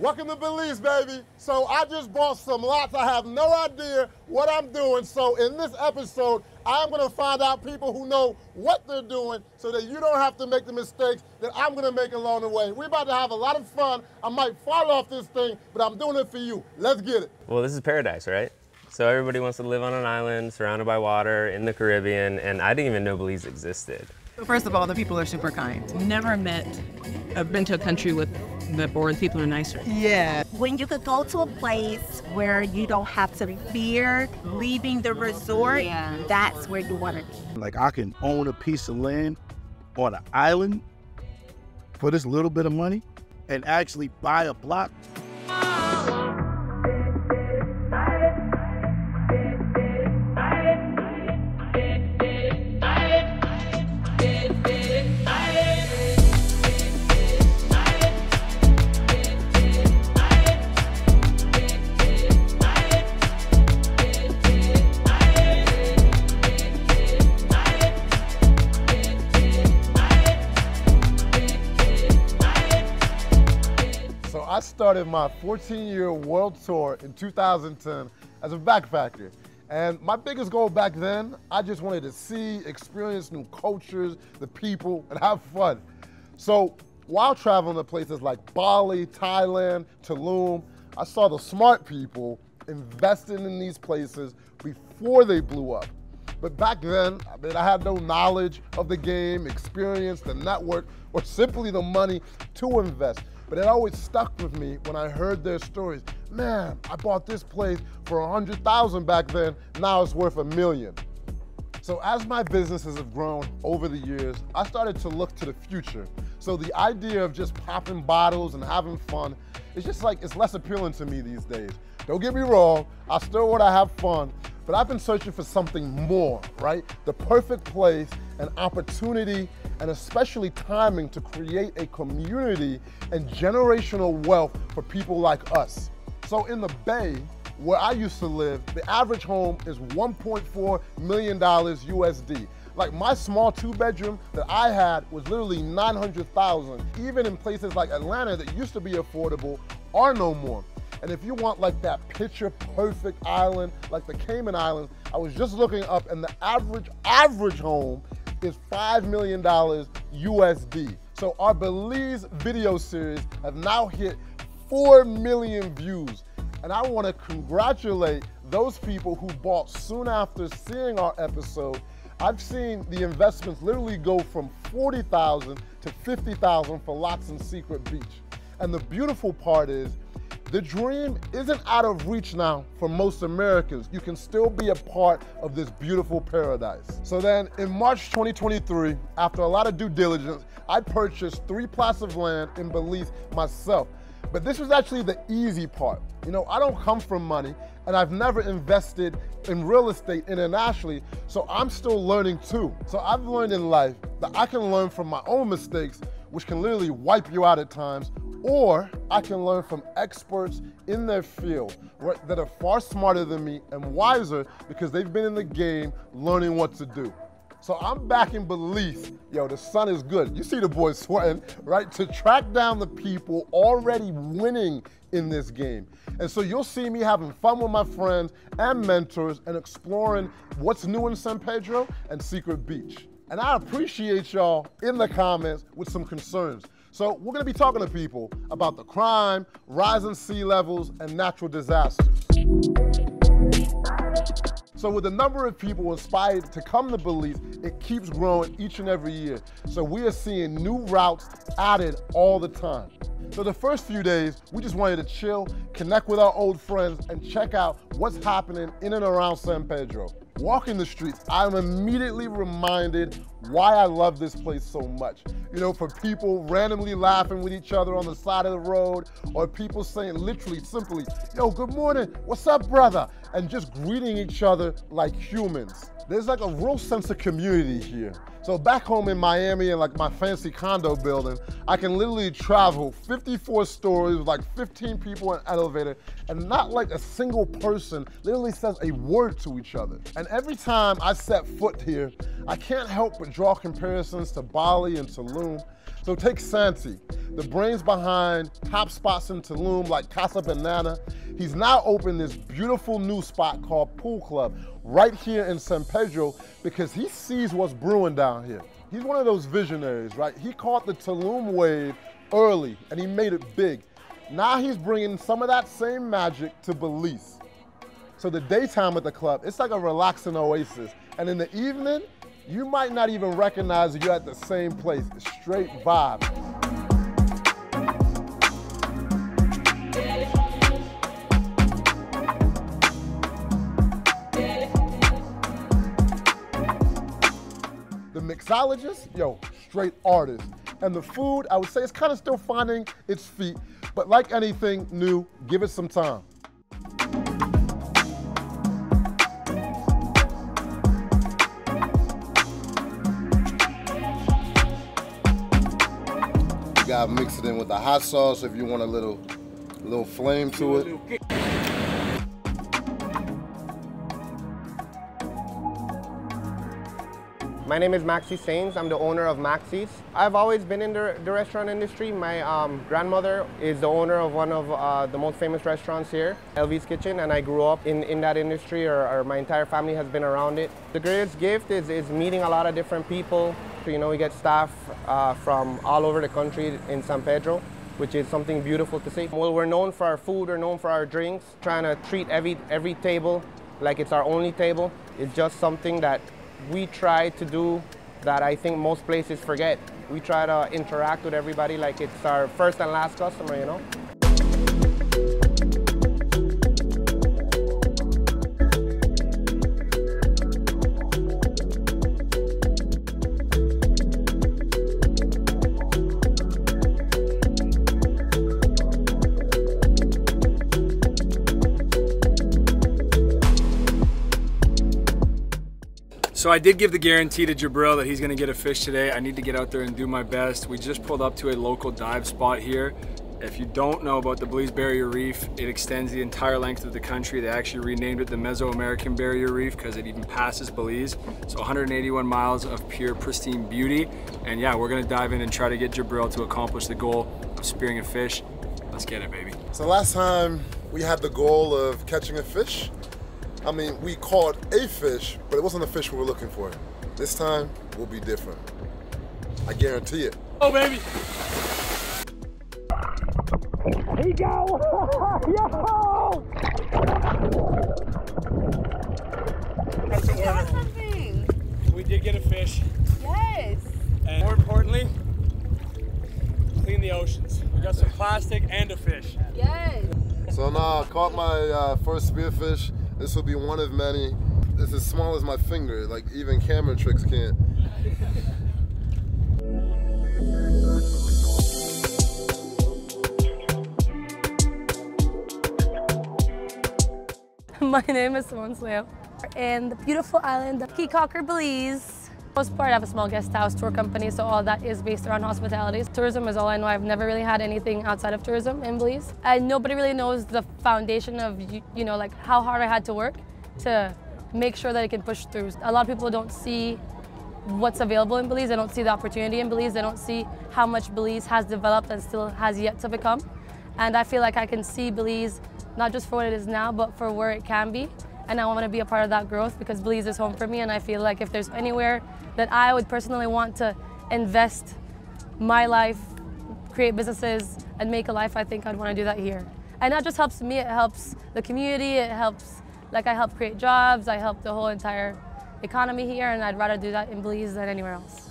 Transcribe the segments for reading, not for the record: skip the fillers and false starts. Welcome to Belize, baby. So I just bought some lots. I have no idea what I'm doing. So in this episode, I'm gonna find out people who know what they're doing so that you don't have to make the mistakes that I'm gonna make along the way. We're about to have a lot of fun. I might fall off this thing, but I'm doing it for you. Let's get it. Well, this is paradise, right? So everybody wants to live on an island surrounded by water in the Caribbean, and I didn't even know Belize existed. First of all, the people are super kind. I've been to a country with the bored people are nicer. Yeah. When you could go to a place where you don't have to fear leaving the resort, yeah, that's where you want to be. Like, I can own a piece of land on an island for this little bit of money and actually buy a block. I started my 14-year world tour in 2010 as a backpacker. And my biggest goal back then, I just wanted to see, experience new cultures, the people, and have fun. So while traveling to places like Bali, Thailand, Tulum, I saw the smart people investing in these places before they blew up. But back then, I had no knowledge of the game, experience, the network, or simply the money to invest. But it always stuck with me when I heard their stories. Man, I bought this place for $100,000 back then, now it's worth $1 million. So as my businesses have grown over the years, I started to look to the future. So the idea of just popping bottles and having fun, it's just like, it's less appealing to me these days. Don't get me wrong, I still want to have fun, but I've been searching for something more, right? The perfect place, an opportunity, and especially timing to create a community and generational wealth for people like us. So in the Bay, where I used to live, the average home is $1.4 million USD. Like, my small 2-bedroom that I had was literally $900,000. Even in places like Atlanta that used to be affordable are no more. And if you want like that picture perfect island, like the Cayman Islands, I was just looking up and the average home is $5 million USD. So our Belize video series have now hit 4 million views. And I wanna congratulate those people who bought soon after seeing our episode. I've seen the investments literally go from $40,000 to $50,000 for lots in Secret Beach. And the beautiful part is, the dream isn't out of reach now for most Americans. You can still be a part of this beautiful paradise. So then in March 2023, after a lot of due diligence, I purchased 3 plots of land in Belize myself. But this was actually the easy part. You know, I don't come from money and I've never invested in real estate internationally, so I'm still learning too. So I've learned in life that I can learn from my own mistakes, which can literally wipe you out at times, or I can learn from experts in their field, right, that are far smarter than me and wiser because they've been in the game learning what to do. So I'm back in Belize. Yo, the sun is good. You see the boys sweating, right? To track down the people already winning in this game. And so you'll see me having fun with my friends and mentors and exploring what's new in San Pedro and Secret Beach. And I appreciate y'all in the comments with some concerns. So we're gonna be talking to people about the crime, rising sea levels, and natural disasters. So with the number of people inspired to come to Belize, it keeps growing each and every year. So we are seeing new routes added all the time. So the first few days, we just wanted to chill, connect with our old friends, and check out what's happening in and around San Pedro. Walking the streets, I'm immediately reminded why I love this place so much. You know, for people randomly laughing with each other on the side of the road, or people saying literally, simply, yo, good morning, what's up, brother? And just greeting each other like humans. There's like a real sense of community here. So back home in Miami in like my fancy condo building, I can literally travel 54 stories with like 15 people in an elevator and not like a single person literally says a word to each other. And every time I set foot here, I can't help but draw comparisons to Bali and Tulum. So take Santi, the brains behind top spots in Tulum like Casa Banana. He's now opened this beautiful new spot called Pool Club right here in San Pedro because he sees what's brewing down here. He's one of those visionaries, right? He caught the Tulum wave early and he made it big. Now he's bringing some of that same magic to Belize. So the daytime at the club, it's like a relaxing oasis. And in the evening, you might not even recognize that you're at the same place. It's straight vibe. The mixologist, yo, straight artist. And the food, I would say it's kind of still finding its feet, but like anything new, give it some time. You gotta mix it in with the hot sauce if you want a little flame to it. My name is Maxi Sainz. I'm the owner of Maxi's. I've always been in the restaurant industry. My grandmother is the owner of one of the most famous restaurants here, LV's Kitchen, and I grew up in that industry, or my entire family has been around it. The greatest gift is meeting a lot of different people. You know, we get staff from all over the country in San Pedro, which is something beautiful to see. Well, we're known for our food, we're known for our drinks, trying to treat every table like it's our only table. It's just something that we try to do that I think most places forget. We try to interact with everybody like it's our first and last customer, you know? So I did give the guarantee to Jabril that he's gonna get a fish today. I need to get out there and do my best. We just pulled up to a local dive spot here. If you don't know about the Belize Barrier Reef, it extends the entire length of the country. They actually renamed it the Mesoamerican Barrier Reef because it even passes Belize. So 181 miles of pure, pristine beauty. And yeah, we're gonna dive in and try to get Jabril to accomplish the goal of spearing a fish. Let's get it, baby. So last time we had the goal of catching a fish. I mean, we caught a fish, but it wasn't the fish we were looking for. This time, we'll be different. I guarantee it. Oh, baby. Here you go. Yo! We got something. We did get a fish. Yes. And more importantly, clean the oceans. We got some plastic and a fish. Yes. So now I caught my first spearfish. This will be one of many. It's as small as my finger, like even camera tricks can't. My name is Simone Sleo. And the beautiful island of Peacocker, Belize. For the most part, I have a small guest house tour company, so all that is based around hospitality. Tourism is all I know. I've never really had anything outside of tourism in Belize. And nobody really knows the foundation of, you know, like how hard I had to work to make sure that I can push through. A lot of people don't see what's available in Belize. They don't see the opportunity in Belize. They don't see how much Belize has developed and still has yet to become. And I feel like I can see Belize not just for what it is now, but for where it can be. And I want to be a part of that growth because Belize is home for me, and I feel like if there's anywhere that I would personally want to invest my life, create businesses, and make a life, I think I'd want to do that here. And that just helps me, it helps the community, it helps, like I help create jobs, I help the whole entire economy here, and I'd rather do that in Belize than anywhere else.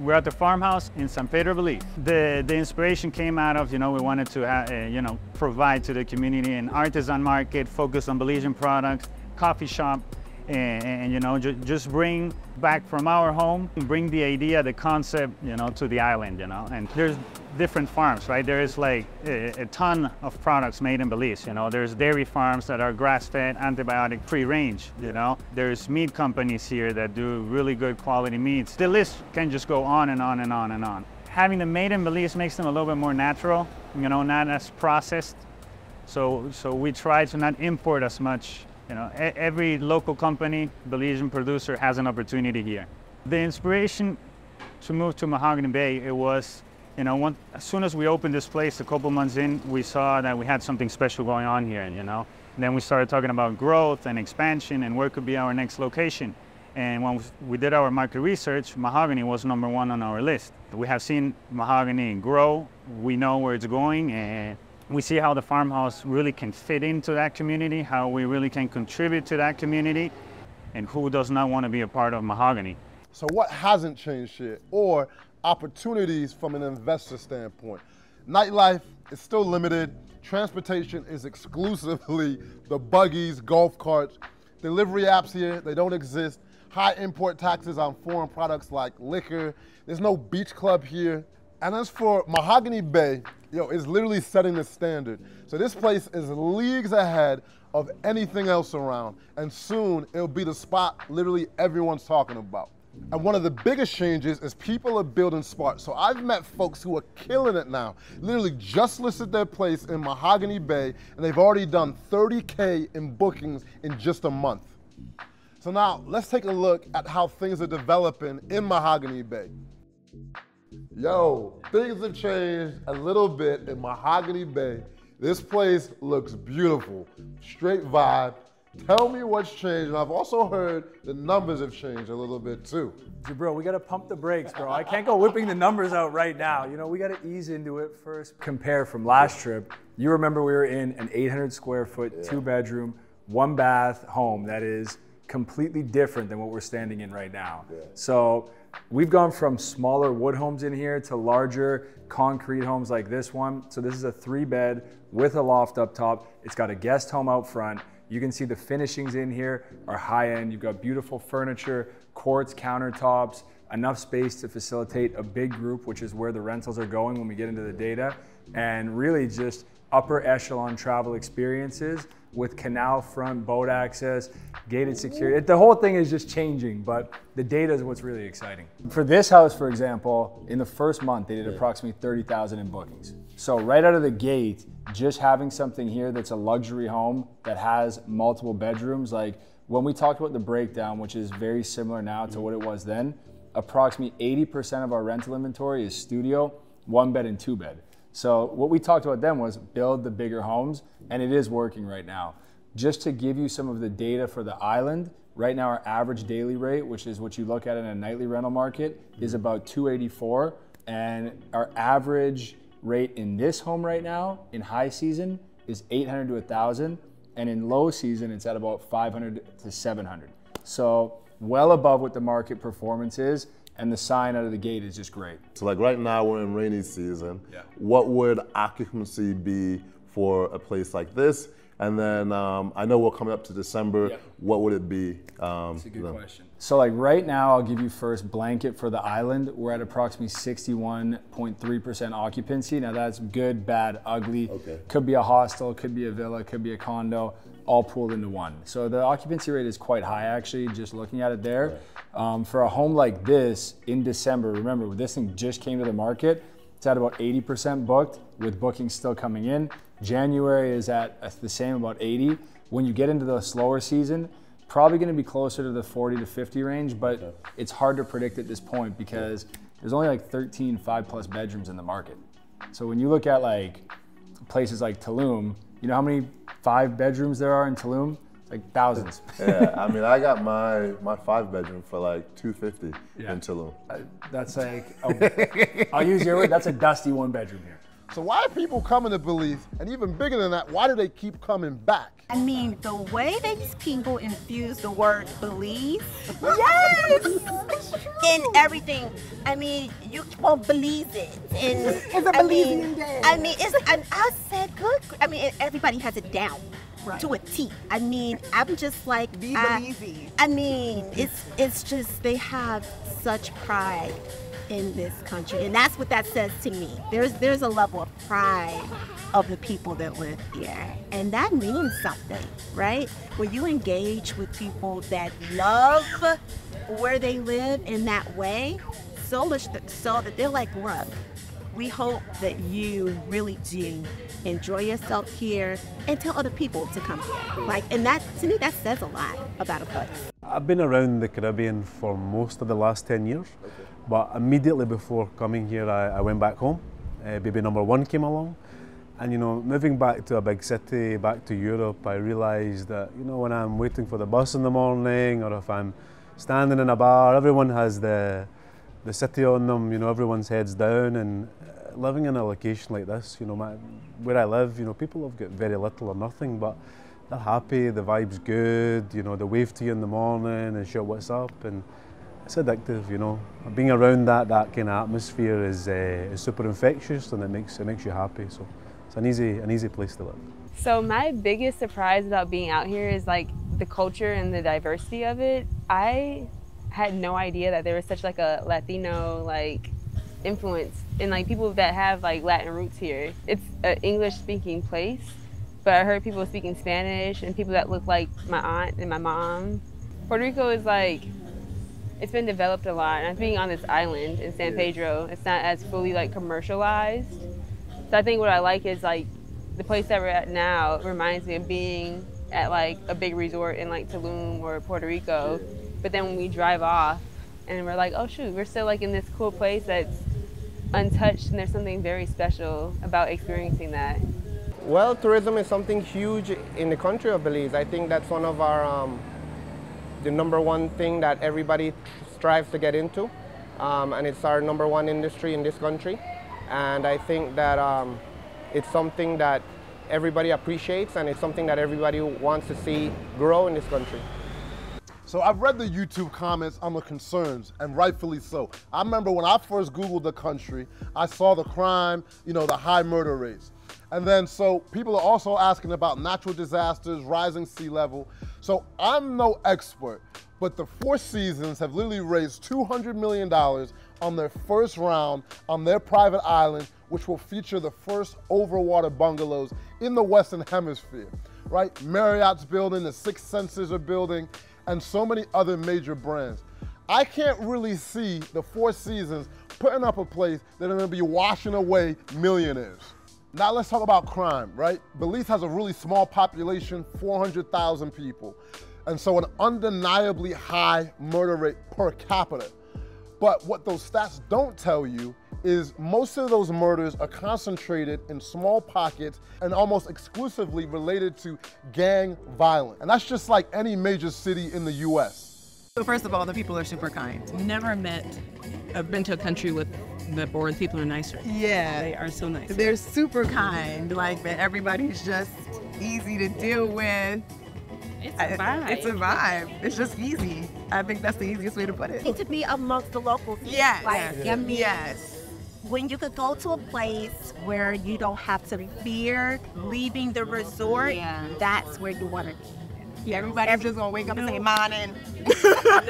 We're at the farmhouse in San Pedro, Belize. The inspiration came out of, you know, we wanted to provide to the community an artisan market, focus on Belizean products, coffee shop, and you know, just bring back from our home, bring the idea, the concept, you know, to the island, you know. And there's different farms, right? There is like a ton of products made in Belize, you know. There's dairy farms that are grass-fed, antibiotic, free-range, you know. There's meat companies here that do really good quality meats. The list can just go on and on and on and on. Having them made in Belize makes them a little bit more natural, you know, not as processed. So we try to not import as much. You know, every local company, Belizean producer has an opportunity here. The inspiration to move to Mahogany Bay, it was, you know, as soon as we opened this place, a couple months in, we saw that we had something special going on here, you know. And then we started talking about growth and expansion and where could be our next location. And when we did our market research, Mahogany was #1 on our list. We have seen Mahogany grow. We know where it's going, and we see how the farmhouse really can fit into that community, how we really can contribute to that community, and who does not want to be a part of Mahogany. So what hasn't changed yet, or opportunities from an investor standpoint? Nightlife is still limited. Transportation is exclusively the buggies, golf carts. Delivery apps here, they don't exist. High import taxes on foreign products like liquor. There's no beach club here. And as for Mahogany Bay, yo, it's literally setting the standard. So this place is leagues ahead of anything else around. And soon, it'll be the spot literally everyone's talking about. And one of the biggest changes is people are building spots. So I've met folks who are killing it now. Literally just listed their place in Mahogany Bay, and they've already done 30K in bookings in just a month. So now, let's take a look at how things are developing in Mahogany Bay. Yo, things have changed a little bit in Mahogany Bay. This place looks beautiful, straight vibe. Tell me what's changed, and I've also heard the numbers have changed a little bit too. Bro, we gotta pump the brakes, bro. I can't go whipping the numbers out right now. You know, we gotta ease into it first. Compare from last trip, you remember we were in an 800 square foot, two bedroom, one bath home that is completely different than what we're standing in right now. Yeah. So we've gone from smaller wood homes in here to larger concrete homes like this one. So this is a 3-bed with a loft up top. It's got a guest home out front. You can see the finishings in here are high end. You've got beautiful furniture, quartz countertops, enough space to facilitate a big group, which is where the rentals are going when we get into the data, and really just upper echelon travel experiences with canal front, boat access, gated security. The whole thing is just changing, but the data is what's really exciting. For this house, for example, in the first month, they did approximately 30,000 in bookings. So right out of the gate, just having something here that's a luxury home that has multiple bedrooms, like when we talked about the breakdown, which is very similar now to what it was then, approximately 80% of our rental inventory is studio, 1-bed and 2-bed. So what we talked about then was build the bigger homes, and it is working right now. Just to give you some of the data for the island, right now our average daily rate, which is what you look at in a nightly rental market, is about $284, and our average rate in this home right now, in high season, is $800 to $1,000, and in low season, it's at about $500 to $700. So well above what the market performance is, and the sign out of the gate is just great. So like right now we're in rainy season. Yeah. What would occupancy be for a place like this? And then I know we're coming up to December. Yeah. What would it be? That's a good question. So like right now, I'll give you first blanket for the island. We're at approximately 61.3% occupancy. Now that's good, bad, ugly. Okay. Could be a hostel, could be a villa, could be a condo, all pooled into one. So the occupancy rate is quite high actually, just looking at it there. Right. For a home like this in December, remember this thing just came to the market. It's at about 80% booked with bookings still coming in. January is at the same, about 80. When you get into the slower season, probably gonna be closer to the 40 to 50 range, but it's hard to predict at this point because there's only like 13 5+ bedrooms in the market. So when you look at like places like Tulum, you know how many 5 bedrooms there are in Tulum? Like thousands. Yeah, I mean, I got my 5-bedroom for like $250 in Tulum. That's like, I'll use your word, that's a dusty 1-bedroom here. So why are people coming to Belize? And even bigger than that, why do they keep coming back? I mean, the way these people infuse the word Belize, yes, in everything. I mean, you won't believe it. And it's a Belizean day. I mean, I said good. I mean, everybody has it down. right. to a T. I mean, I'm just like, I mean, it's just, they have such pride in this country, and that's what that says to me. There's a level of pride of the people that live here, and that means something, right? When you engage with people that love where they live in that way, so much so that they're like, look, we hope that you really do enjoy yourself here and tell other people to come here. Like, and that, to me, that says a lot about a place. I've been around the Caribbean for most of the last 10 years, but immediately before coming here, I went back home. Baby number one came along. And, you know, moving back to a big city, back to Europe, I realized that, you know, when I'm waiting for the bus in the morning or if I'm standing in a bar, everyone has the city on them, you know, everyone's heads down. And living in a location like this, you know, where I live, you know, people have got very little or nothing, but they're happy, the vibe's good, you know, they wave to you in the morning and show what's up. And it's addictive, you know. Being around that kind of atmosphere is super infectious, and it makes you happy. So it's an easy place to live. So my biggest surprise about being out here is like the culture and the diversity of it. I had no idea that there was such like a Latino like influence and like people that have like Latin roots here. It's an English speaking place, but I heard people speaking Spanish and people that look like my aunt and my mom. Puerto Rico is like, it's been developed a lot. And I'm being on this island in San Pedro, it's not as fully like commercialized. So I think what I like is like the place that we're at now reminds me of being at like a big resort in like Tulum or Puerto Rico. But then when we drive off and we're like, oh shoot, we're still like in this cool place that's untouched, and there's something very special about experiencing that. Well, tourism is something huge in the country of Belize. I think that's one of our, the number one thing that everybody strives to get into. And it's our number one industry in this country. And I think that it's something that everybody appreciates, and it's something that everybody wants to see grow in this country. So I've read the YouTube comments on the concerns, and rightfully so. I remember when I first Googled the country, I saw the crime, you know, the high murder rates. And then so people are also asking about natural disasters, rising sea level. So I'm no expert, but the Four Seasons have literally raised $200 million on their first round on their private island, which will feature the first overwater bungalows in the Western Hemisphere, right? Marriott's building, the Six Senses are building, and so many other major brands. I can't really see the Four Seasons putting up a place that are gonna be washing away millionaires. Now let's talk about crime, right? Belize has a really small population, 400,000 people. And so an undeniably high murder rate per capita. But what those stats don't tell you is most of those murders are concentrated in small pockets and almost exclusively related to gang violence. And that's just like any major city in the US. So first of all, the people are super kind. I've been to a country with the board, people are nicer. Yeah. They are so nice. They're super kind, like that everybody's just easy to deal with. It's a vibe. It's just easy. I think that's the easiest way to put it. To be amongst the locals. Yes. Like, I mean, yes. When you could go to a place where you don't have to fear leaving the resort, that's where you want to be. Yeah, everybody's just gonna wake up and say morning.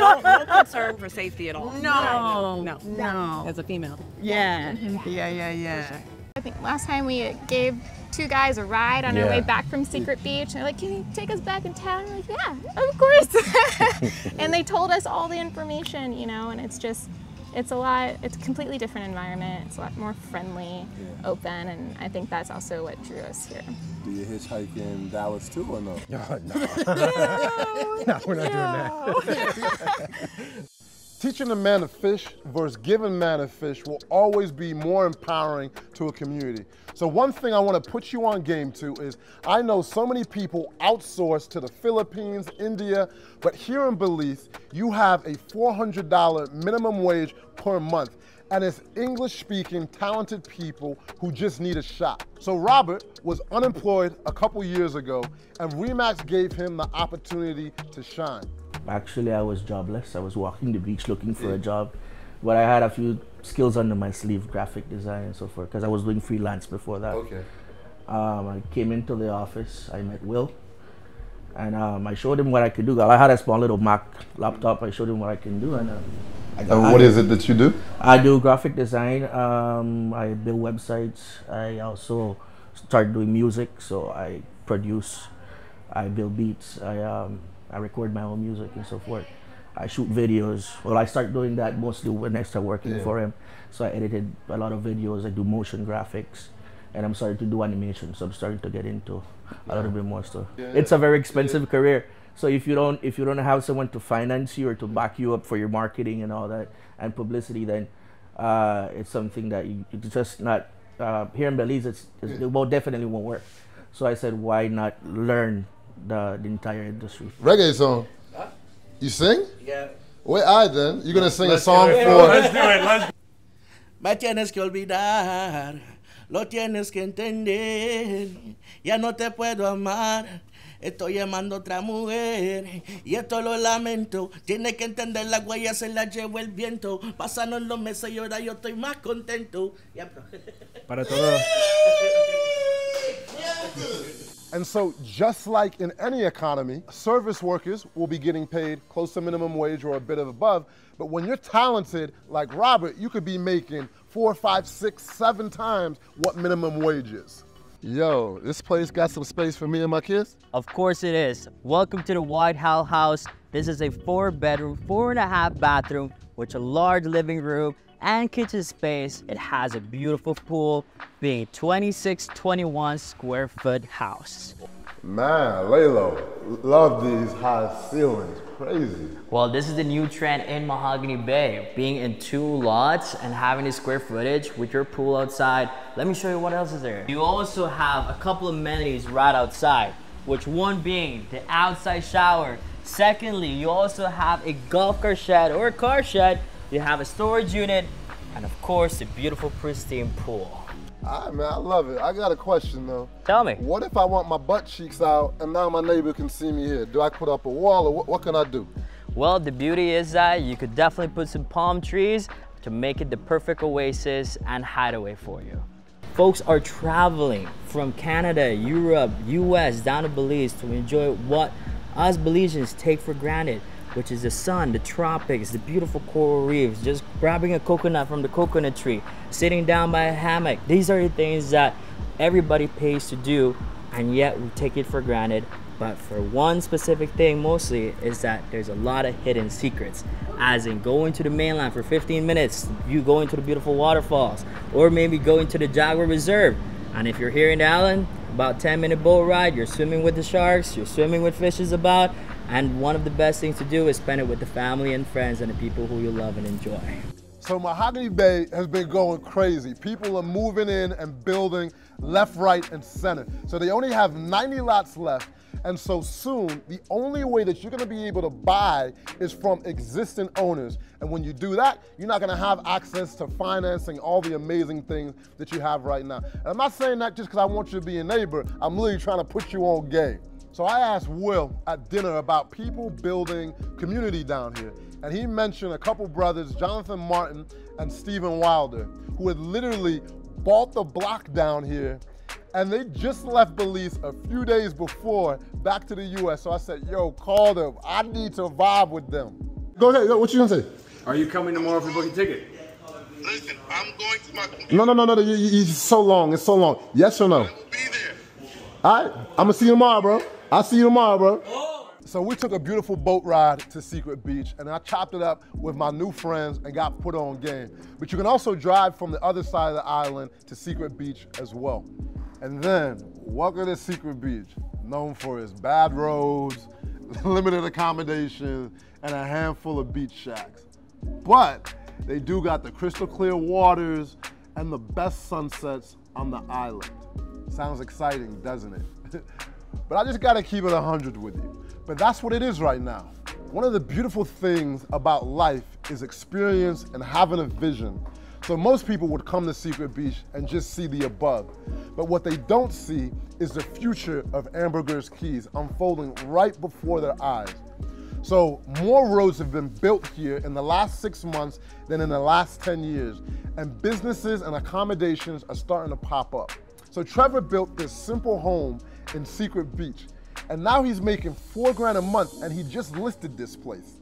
No concern for safety at all. No. As a female. Yeah. Yeah. I think last time we gave two guys a ride on our way back from Secret Beach, and they're like, can you take us back in town? I'm like, yeah, of course. And they told us all the information, you know, and it's just, it's a completely different environment. It's a lot more friendly, open, and I think that's also what drew us here. Do you hitchhike in Dallas too or no? No, we're not doing that. Teaching a man to fish versus giving man to fish will always be more empowering to a community. So one thing I want to put you on game to is I know so many people outsource to the Philippines, India, but here in Belize, you have a $400 minimum wage per month, and it's English-speaking, talented people who just need a shot. So Robert was unemployed a couple years ago, and RE/MAX gave him the opportunity to shine. Actually, I was jobless. I was walking the beach looking for a job, but I had a few skills under my sleeve, graphic design and so forth, because I was doing freelance before that. Okay. I came into the office, I met Will, And I showed him what I could do. I had a small little Mac laptop. I showed him what I can do. And what is it that you do? I do graphic design. I build websites. I also start doing music. So I produce, I build beats, I record my own music and so forth. I shoot videos. Well, I start doing that mostly when I start working for him. So I edited a lot of videos. I do motion graphics. And I'm starting to do animation, so I'm starting to get into a little bit more stuff. Yeah, it's a very expensive career. So if you don't have someone to finance you or to back you up for your marketing and all that and publicity, then it's something that it's just not here in Belize. It definitely won't work. So I said, why not learn the entire industry? Reggae song. Huh? You sing? Yeah. Well, all right, then you're gonna sing a song for. Let's do it. Let's do it. Lo tienes que entender, ya no te puedo amar, estoy llamando a otra mujer, y esto lo lamento, tienes que entender las huellas se las llevo el viento, pasaron los meses y ahora yo estoy más contento. Para todos. And so, just like in any economy, service workers will be getting paid close to minimum wage or a bit above, but when you're talented, like Robert, you could be making 4, 5, 6, 7 times what minimum wage is. Yo, this place got some space for me and my kids? Of course it is. Welcome to the White Hall House. This is a 4-bedroom, 4.5-bathroom, with a large living room and kitchen space. It has a beautiful pool, being 2621 square foot house. Man, Lalo, love these high ceilings. Crazy. Well, this is the new trend in Mahogany Bay, being in 2 lots and having the square footage with your pool outside. Let me show you what else is there. You also have a couple of amenities right outside, which one being the outside shower. Secondly, you also have a golf cart shed or a car shed. You have a storage unit and of course the beautiful pristine pool. All right, man, I love it. I got a question, though. Tell me. What if I want my butt cheeks out and now my neighbor can see me here? Do I put up a wall or what can I do? Well, the beauty is that you could definitely put some palm trees to make it the perfect oasis and hideaway for you. Folks are traveling from Canada, Europe, US, down to Belize to enjoy what us Belizeans take for granted, which is the sun, the tropics, the beautiful coral reefs, just grabbing a coconut from the coconut tree, sitting down by a hammock. These are the things that everybody pays to do, and yet we take it for granted. But for one specific thing mostly is that there's a lot of hidden secrets, as in going to the mainland for 15 minutes, you go into the beautiful waterfalls, or maybe go into the Jaguar Reserve. And if you're here in the island, about 10-minute boat ride, you're swimming with the sharks, you're swimming with fishes about, and one of the best things to do is spend it with the family and friends and the people who you love and enjoy. So Mahogany Bay has been going crazy. People are moving in and building left, right, and center. So they only have 90 lots left. And so soon, the only way that you're gonna be able to buy is from existing owners. And when you do that, you're not gonna have access to financing all the amazing things that you have right now. And I'm not saying that just because I want you to be a neighbor. I'm literally trying to put you on game. So I asked Will at dinner about people building community down here. And he mentioned a couple brothers, Jonathan Martin and Stephen Wilder, who had literally bought the block down here. And they just left Belize a few days before back to the US. So I said, yo, call them. I need to vibe with them. Go ahead. What you gonna say? Are you coming tomorrow for booking ticket? Listen, I'm going to my computer. No. It's so long. It's so long. Yes or no? I will be there. All right. I'm going to see you tomorrow, bro. I'll see you tomorrow, bro. Oh. So we took a beautiful boat ride to Secret Beach, and I chopped it up with my new friends and got put on game. But you can also drive from the other side of the island to Secret Beach as well. And then, welcome to Secret Beach, known for its bad roads, limited accommodations, and a handful of beach shacks. But they do got the crystal clear waters and the best sunsets on the island. Sounds exciting, doesn't it? But I just gotta keep it 100 with you. But that's what it is right now. One of the beautiful things about life is experience and having a vision. So most people would come to Secret Beach and just see the above. But what they don't see is the future of Ambergris Keys unfolding right before their eyes. So more roads have been built here in the last 6 months than in the last 10 years. And businesses and accommodations are starting to pop up. So Trevor built this simple home in Secret Beach. and now he's making $4 grand a month, and he just listed this place.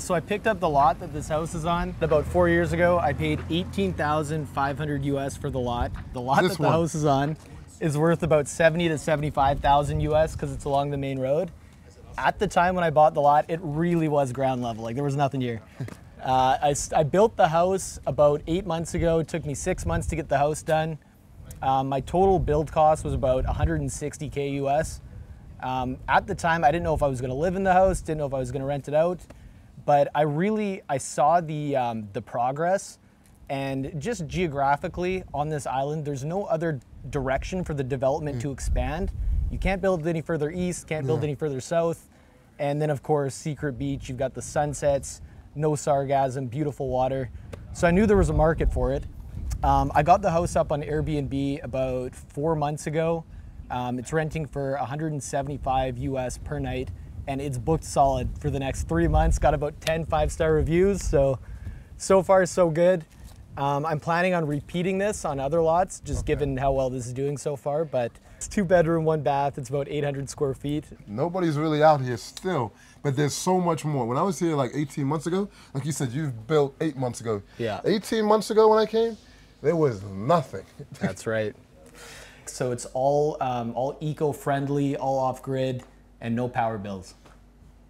So I picked up the lot that this house is on about 4 years ago. I paid $18,500 US for the lot. The lot that the house is on is worth about $70,000 to $75,000 US because it's along the main road. At the time when I bought the lot, it really was ground level. Like there was nothing here. I built the house about 8 months ago. It took me 6 months to get the house done. My total build cost was about $160K US. At the time, I didn't know if I was going to live in the house, didn't know if I was going to rent it out, but I saw the progress, and just geographically on this island, there's no other direction for the development to expand. You can't build any further east, can't build any further south, and then of course Secret Beach. You've got the sunsets, no sargassum, beautiful water. So I knew there was a market for it. I got the house up on Airbnb about 4 months ago. It's renting for $175 US per night, and it's booked solid for the next 3 months. Got about 10 five-star reviews, so far so good. I'm planning on repeating this on other lots, just given how well this is doing so far, but it's 2 bedroom, 1 bath. It's about 800 square feet. Nobody's really out here still, but there's so much more. When I was here like 18 months ago, like you said, you've built 8 months ago. Yeah. 18 months ago when I came, there was nothing. That's right. So it's all eco-friendly, all off-grid, and no power bills.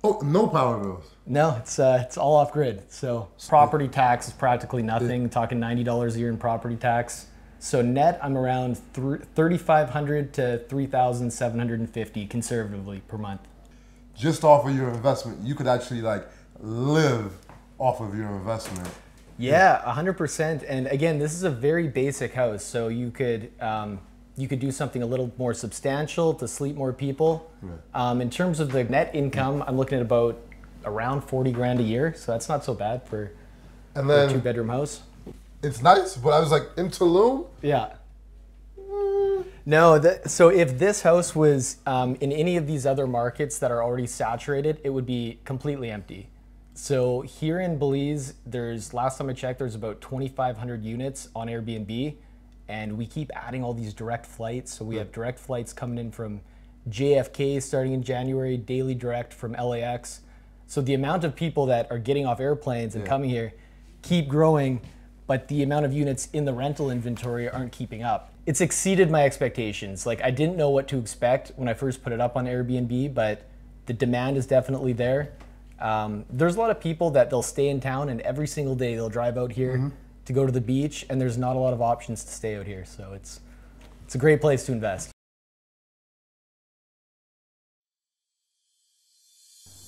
Oh, no power bills? No, it's all off-grid. So property tax is practically nothing. Yeah. Talking $90 a year in property tax. So net, I'm around $3,500 to $3,750 conservatively per month. Just off of your investment, you could actually like live off of your investment. Yeah, 100%. And again, this is a very basic house, so you could do something a little more substantial to sleep more people. Right. In terms of the net income, I'm looking at about around 40 grand a year. So that's not so bad for a 2-bedroom house. It's nice, but I was like, in Tulum? Yeah. No, so if this house was in any of these other markets that are already saturated, it would be completely empty. So here in Belize, last time I checked, there's about 2,500 units on Airbnb. And we keep adding all these direct flights. So we have direct flights coming in from JFK starting in January, daily direct from LAX. So the amount of people that are getting off airplanes and coming here keep growing, but the amount of units in the rental inventory aren't keeping up. It's exceeded my expectations. Like I didn't know what to expect when I first put it up on Airbnb, but the demand is definitely there. There's a lot of people that they'll stay in town and every single day they'll drive out here to go to the beach, and there's not a lot of options to stay out here. So it's a great place to invest.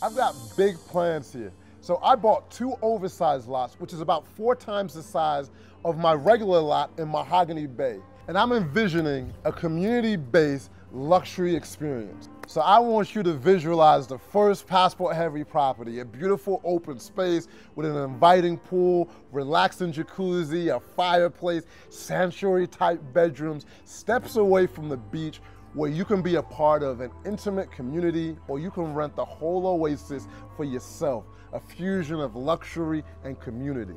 I've got big plans here. So I bought 2 oversized lots, which is about 4 times the size of my regular lot in Mahogany Bay. And I'm envisioning a community-based luxury experience. So I want you to visualize the first Passport Heavy property, a beautiful open space with an inviting pool, relaxing jacuzzi, a fireplace, sanctuary type bedrooms, steps away from the beach where you can be a part of an intimate community, or you can rent the whole oasis for yourself, a fusion of luxury and community.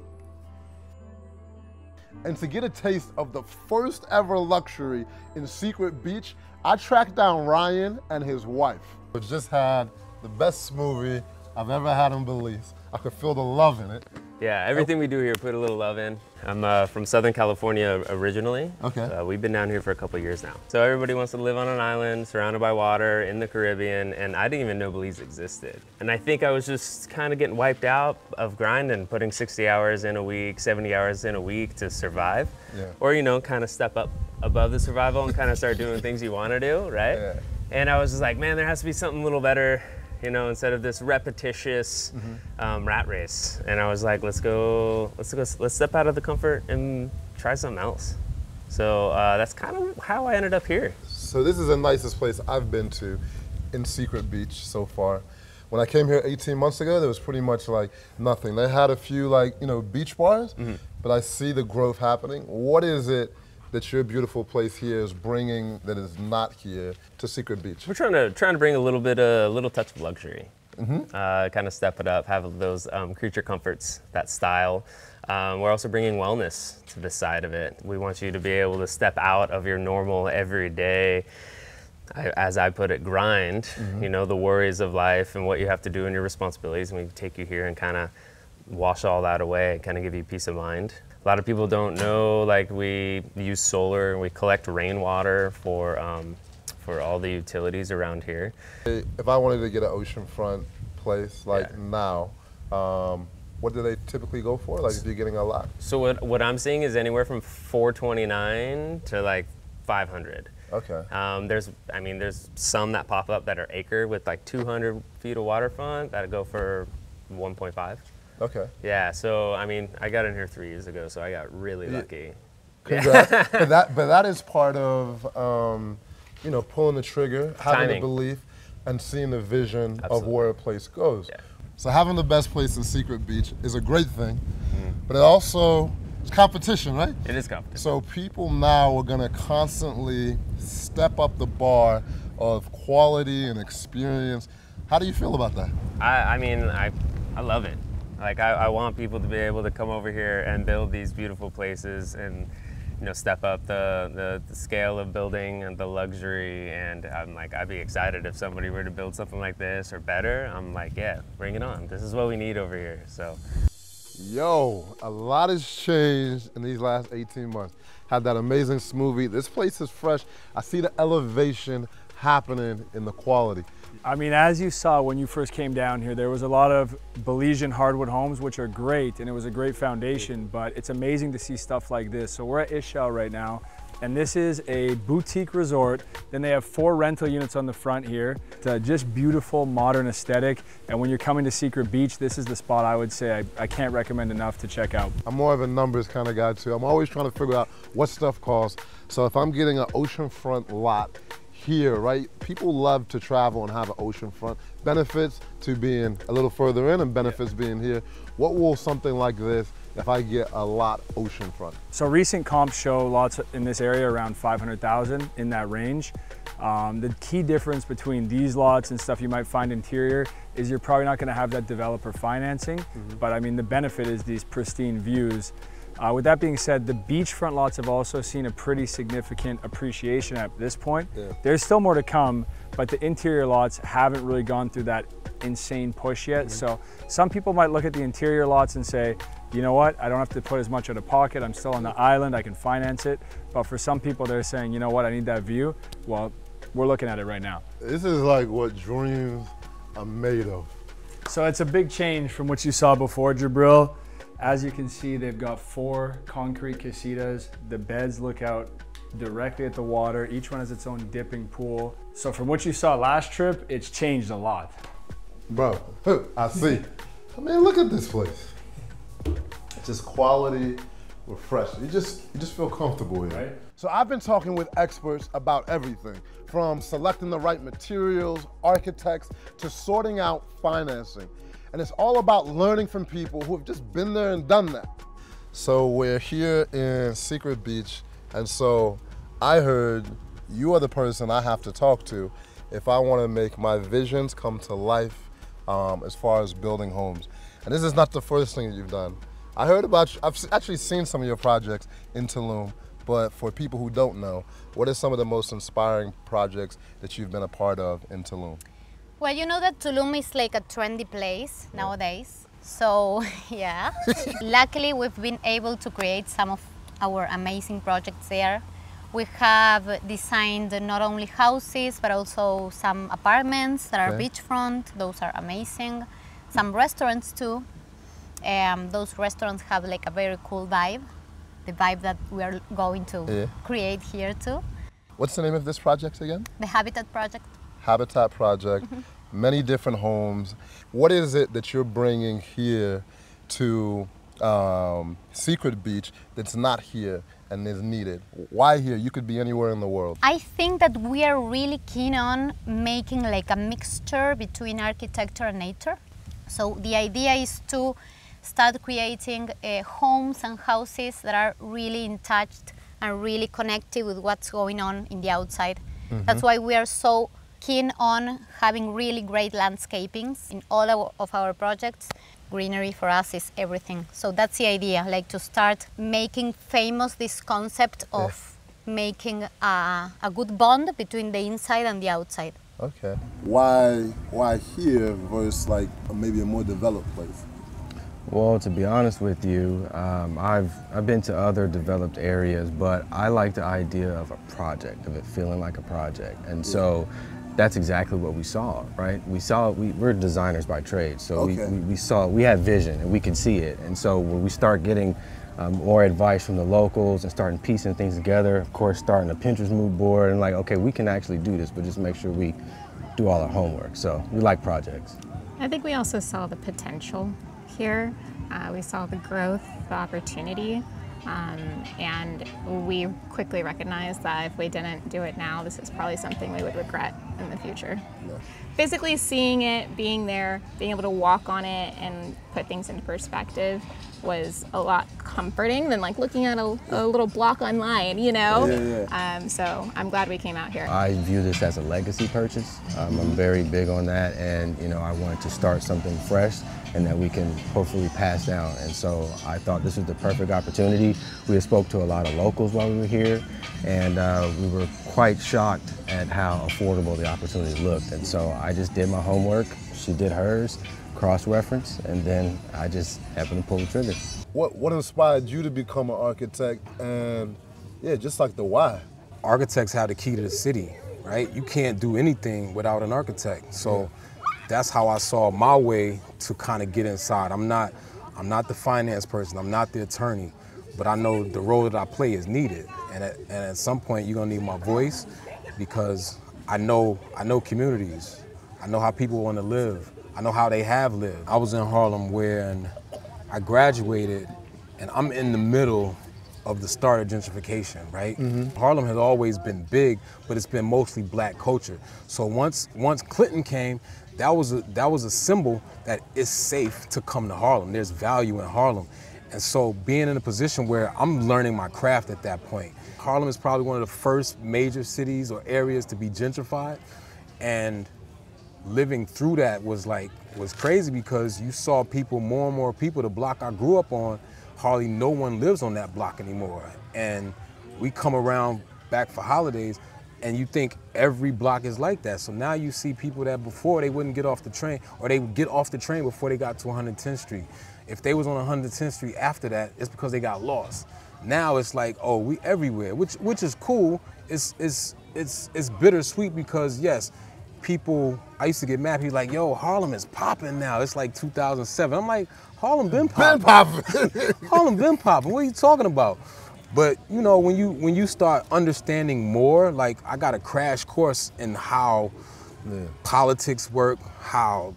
And to get a taste of the first ever luxury in Secret Beach, I tracked down Ryan and his wife. I just had the best smoothie I've ever had in Belize. I could feel the love in it. Yeah, everything we do here, put a little love in. I'm from Southern California originally. Okay. We've been down here for a couple years now. So everybody wants to live on an island, surrounded by water, in the Caribbean, and I didn't even know Belize existed. And I think I was just kind of getting wiped out of grinding, putting 60 hours in a week, 70 hours in a week to survive. Yeah. Or, you know, kind of step up above the survival and kind of start doing things you want to do, right? Yeah. And I was just like, man, there has to be something a little better, you know, instead of this repetitious rat race. And I was like, let's step out of the comfort and try something else. So that's kind of how I ended up here. So this is the nicest place I've been to in Secret Beach so far. When I came here 18 months ago, there was pretty much like nothing. They had a few like, you know, beach bars, but I see the growth happening. What is it that your beautiful place here is bringing that is not here to Secret Beach? We're trying to bring a little touch of luxury, kind of step it up, have those creature comforts, that style. We're also bringing wellness to this side of it. We want you to be able to step out of your normal everyday as I put it, grind, you know, the worries of life and what you have to do and your responsibilities. And we take you here and kind of wash all that away and kind of give you peace of mind. A lot of people don't know, like, we use solar and we collect rainwater for all the utilities around here. If I wanted to get an oceanfront place, like now, what do they typically go for? Like, if you're getting a lot. So what I'm seeing is anywhere from $429 to like $500. Okay. There's some that pop up that are acre with like 200 feet of waterfront that'll go for 1.5. Okay. Yeah. So I mean, I got in here 3 years ago, so I got really lucky. But that is part of pulling the trigger, having the belief, and seeing the vision of where a place goes. Yeah. So having the best place in Secret Beach is a great thing, but it also it's competition, right? It is competition. So people now are gonna constantly step up the bar of quality and experience. How do you feel about that? I mean, I love it. Like, I want people to be able to come over here and build these beautiful places and, you know, step up the scale of building and the luxury. And I'm like, I'd be excited if somebody were to build something like this or better. I'm like, yeah, bring it on. This is what we need over here. So, yo, a lot has changed in these last 18 months. Had that amazing smoothie. This place is fresh. I see the elevation happening in the quality. I mean, as you saw when you first came down here, there was a lot of Belizean hardwood homes, which are great, and it was a great foundation, but it's amazing to see stuff like this. So we're at Ishel right now, and this is a boutique resort. Then they have 4 rental units on the front here. It's just beautiful, modern aesthetic. And when you're coming to Secret Beach, this is the spot I would say I can't recommend enough to check out. I'm more of a numbers kind of guy too. I'm always trying to figure out what stuff costs. So if I'm getting an oceanfront lot, here, right? People love to travel and have an oceanfront. Benefits to being a little further in and benefits being here. What will something like this, if I get a lot oceanfront? So recent comps show lots in this area around 500,000 in that range. The key difference between these lots and stuff you might find interior is you're probably not gonna have that developer financing, but I mean, the benefit is these pristine views. With that being said, the beachfront lots have also seen a pretty significant appreciation at this point. There's still more to come, but the interior lots haven't really gone through that insane push yet. So some people might look at the interior lots and say, you know what, I don't have to put as much out of pocket. I'm still on the island, I can finance it. But for some people, they're saying, you know what, I need that view. Well, we're looking at it right now. This is like what dreams are made of. So it's a big change from what you saw before, Jabril. As you can see, they've got 4 concrete casitas. The beds look out directly at the water. Each one has its own dipping pool. So from what you saw last trip, it's changed a lot. Bro, I see. I mean, look at this place. It's just quality, we're fresh. You just feel comfortable here. Right? So I've been talking with experts about everything, from selecting the right materials, architects, to sorting out financing. And it's all about learning from people who have just been there and done that. So we're here in Secret Beach, and so I heard you are the person I have to talk to if I want to make my visions come to life as far as building homes. And this is not the first thing that you've done. I heard about, I've actually seen some of your projects in Tulum, but for people who don't know, what are some of the most inspiring projects that you've been a part of in Tulum? Well, you know that Tulum is like a trendy place nowadays. So, yeah. Luckily, we've been able to create some of our amazing projects there. We have designed not only houses, but also some apartments that are beachfront. Those are amazing. Some restaurants, too. Those restaurants have like a very cool vibe, the vibe that we are going to create here, too. What's the name of this project again? The Habitat Project. Habitat Project, many different homes. What is it that you're bringing here to Secret Beach that's not here and is needed? Why here? You could be anywhere in the world. I think that we are really keen on making like a mixture between architecture and nature. So the idea is to start creating homes and houses that are really in touch and really connected with what's going on in the outside. That's why we are so keen on having really great landscapings in all of our projects. Greenery for us is everything. So that's the idea, like to start making famous this concept of making a good bond between the inside and the outside. Okay. Why here versus like maybe a more developed place? Well, to be honest with you, I've been to other developed areas, but I like the idea of a project, of it feeling like a project. And so that's exactly what we saw, right? We saw, we're designers by trade, so we saw, we had vision and we could see it. And so when we start getting more advice from the locals and starting piecing things together, of course, starting a Pinterest mood board and like, okay, we can actually do this, but just make sure we do all our homework. So we like projects. I think we also saw the potential here. We saw the growth, the opportunity, and we quickly recognized that if we didn't do it now, this is probably something we would regret in the future. Yeah. Basically seeing it, being there, being able to walk on it and put things into perspective was a lot comforting than like looking at a little block online, you know? So I'm glad we came out here. I view this as a legacy purchase. I'm very big on that, and you know, I wanted to start something fresh and that we can hopefully pass down. And so I thought this was the perfect opportunity. We had spoke to a lot of locals while we were here, and we were quite shocked at how affordable the opportunity looked. And so I just did my homework, she did hers, cross-reference, and then I just happened to pull the trigger. What inspired you to become an architect? And yeah, just like the why. Architects have the key to the city, right? You can't do anything without an architect. So that's how I saw my way to kind of get inside. I'm not the finance person, I'm not the attorney, but I know the role that I play is needed. And at some point you're gonna need my voice, because I know communities. I know how people wanna live. I know how they have lived. I was in Harlem when I graduated, and I'm in the middle of the start of gentrification, right? Harlem has always been big, but it's been mostly black culture. So once Clinton came, that was a symbol that it's safe to come to Harlem. There's value in Harlem. And so being in a position where I'm learning my craft at that point. Harlem is probably one of the first major cities or areas to be gentrified, and living through that was crazy, because you saw people, more and more people. The block I grew up on, hardly no one lives on that block anymore. And we come around back for holidays, and you think every block is like that. So now you see people that before they wouldn't get off the train, or they would get off the train before they got to 110th Street. If they was on 110th Street after that, it's because they got lost. Now it's like, oh, we everywhere, which is cool. It's bittersweet, because yes, people, I used to get mad, people like, yo, Harlem is popping now. It's like 2007. I'm like, Harlem been popping. Harlem been popping. What are you talking about? But you know, when you start understanding more, like I got a crash course in how politics work, how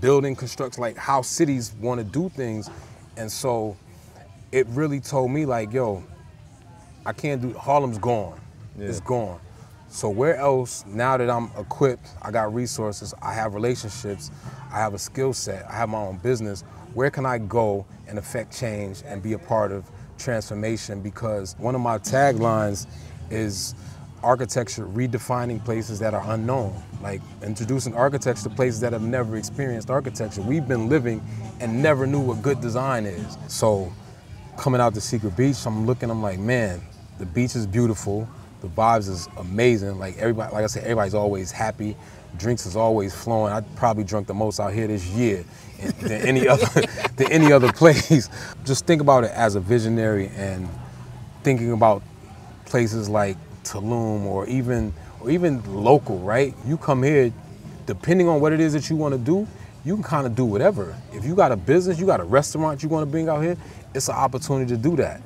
building constructs, like how cities want to do things. And so it really told me like, yo, I can't do, Harlem's gone. Yeah. It's gone. So where else, now that I'm equipped, I got resources, I have relationships, I have a skill set, I have my own business, where can I go and affect change and be a part of transformation? Because one of my taglines is architecture redefining places that are unknown, like introducing architecture to places that have never experienced architecture. We've been living and never knew what good design is. So coming out to Secret Beach, I'm like, man, the beach is beautiful. The vibes is amazing. Like everybody, like I said, everybody's always happy. Drinks is always flowing. I probably drunk the most out here this year than any other place. Just think about it as a visionary, and thinking about places like Tulum or even local, right? You come here, depending on what it is that you want to do, you can kind of do whatever. If you got a business, you got a restaurant you want to bring out here, it's an opportunity to do that.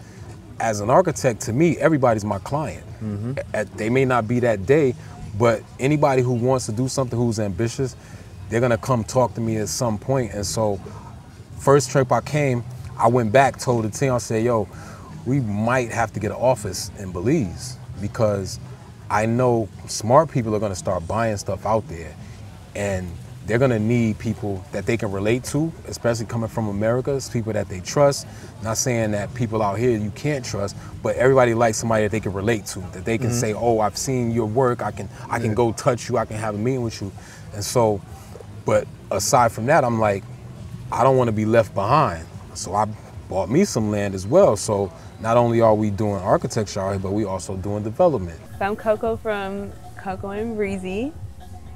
As an architect, to me, everybody's my client. They may not be that day, but anybody who wants to do something, who's ambitious, they're gonna come talk to me at some point. And so, first trip I came, I went back, told the team, I said, yo, we might have to get an office in Belize, because I know smart people are gonna start buying stuff out there, and they're gonna need people that they can relate to, especially coming from America. It's people that they trust. Not saying that people out here you can't trust, but everybody likes somebody that they can relate to, that they can say, oh, I've seen your work, I can go touch you, I can have a meeting with you. And so, but aside from that, I'm like, I don't wanna be left behind. So I bought me some land as well. So Not only are we doing architecture out here, but we also doing development. So I'm Coco from Coco & Breezy.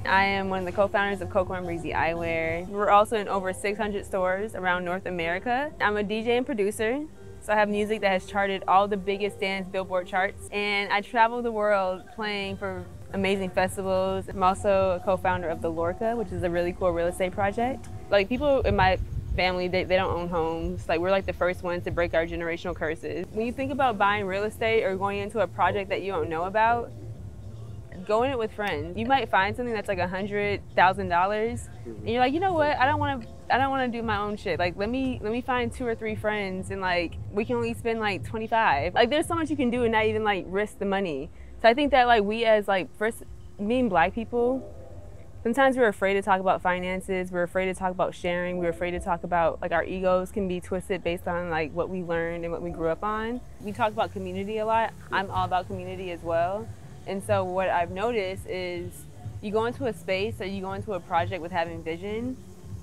I am one of the co-founders of Coco & Breezy Eyewear. We're also in over 600 stores around North America. I'm a DJ and producer, so I have music that has charted all the biggest dance Billboard charts. And I travel the world playing for amazing festivals. I'm also a co-founder of The Lorca, which is a really cool real estate project. Like, people in my family, they don't own homes. Like, we're like the first ones to break our generational curses. When you think about buying real estate or going into a project that you don't know about, go in it with friends. You might find something that's like $100,000, and you're like, you know what? I don't want to do my own shit. Like, let me find 2 or 3 friends, and like, we can only spend like 25. Like, there's so much you can do and not even like risk the money. So I think that like we as like first being Black people, sometimes we're afraid to talk about finances. We're afraid to talk about sharing. We're afraid to talk about, like, our egos can be twisted based on like what we learned and what we grew up on. We talk about community a lot. I'm all about community as well. And so what I've noticed is you go into a space or you go into a project with having vision,